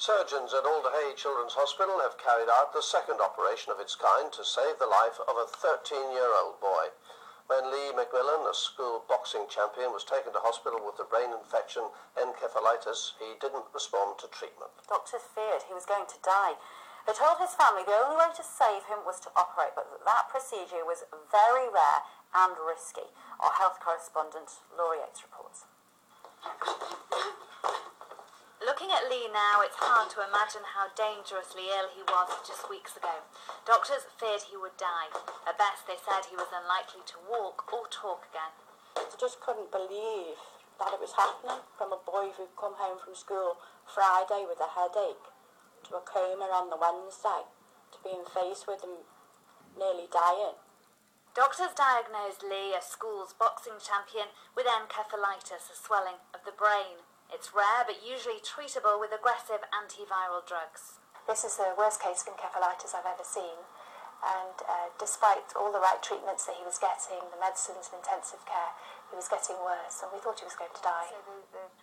Surgeons at Alder Hey Children's Hospital have carried out the second operation of its kind to save the life of a 13-year-old boy. When Lee McMillan, a school boxing champion, was taken to hospital with the brain infection encephalitis, he didn't respond to treatment. Doctors feared he was going to die. They told his family the only way to save him was to operate, but that procedure was very rare and risky. Our health correspondent, Laurie Yates, reports. Looking at Lee now, it's hard to imagine how dangerously ill he was just weeks ago. Doctors feared he would die. At best, they said he was unlikely to walk or talk again. I just couldn't believe that it was happening, from a boy who'd come home from school Friday with a headache to a coma on the Wednesday to being faced with him nearly dying. Doctors diagnosed Lee, a school's boxing champion, with encephalitis, a swelling of the brain. It's rare, but usually treatable with aggressive antiviral drugs. This is the worst case of encephalitis I've ever seen. And despite all the right treatments that he was getting, the medicines and intensive care, he was getting worse, and we thought he was going to die.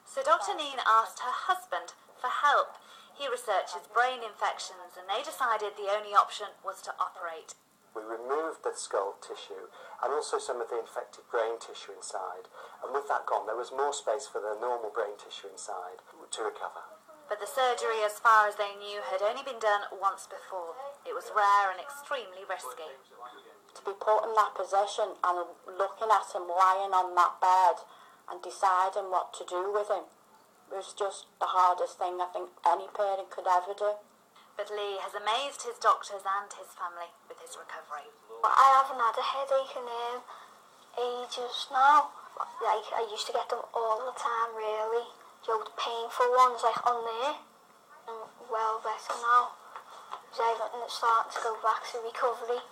So Dr. Neen asked her husband for help. He researches brain infections, and they decided the only option was to operate. We removed the skull tissue and also some of the infected brain tissue inside. And with that gone, there was more space for the normal brain tissue inside to recover. But the surgery, as far as they knew, had only been done once before. It was rare and extremely risky. To be put in that position and looking at him lying on that bed and deciding what to do with him was just the hardest thing I think any parent could ever do. But Lee has amazed his doctors and his family with his recovery. I haven't had a headache in ages now. Like, I used to get them all the time, really. You know, the painful ones, like on there. I'm well better now. So I'm starting to go back to recovery.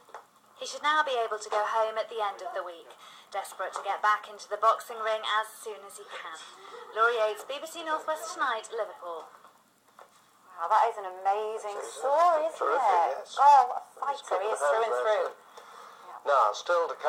He should now be able to go home at the end of the week, desperate to get back into the boxing ring as soon as he can. Laurie Yates, BBC Northwest Tonight, Liverpool. Wow, that is an amazing story, isn't it? Terrific, yes. Oh, what a fighter he is through and through. Now, still to come.